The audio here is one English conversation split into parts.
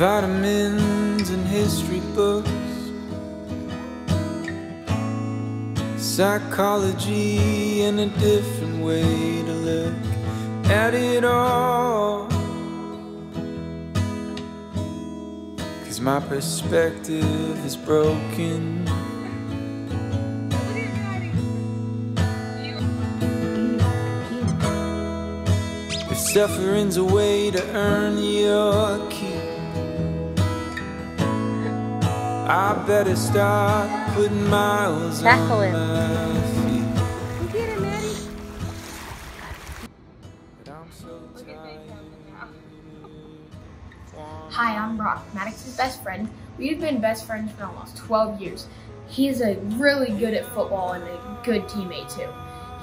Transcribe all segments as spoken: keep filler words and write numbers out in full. vitamins and history books, psychology and a different way to look at it all, 'cause my perspective is broken. If suffering's a way to earn your keep, I better start putting miles Back on my feet. You get it, Maddie. Hi, I'm Brock, Maddox's best friend. We've been best friends for almost twelve years. He's a really good at football and a good teammate too.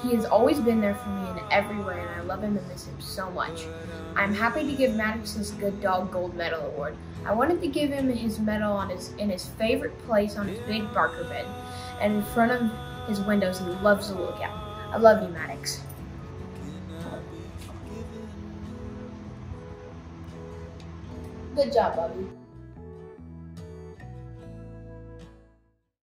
He has always been there for me in every way, and I love him and miss him so much. I'm happy to give Maddox his Good Dog Gold Medal Award. I wanted to give him his medal on his, in his favorite place on his Big Barker bed, and in front of his windows he loves to look out. I love you, Maddox. Good job, Bubby.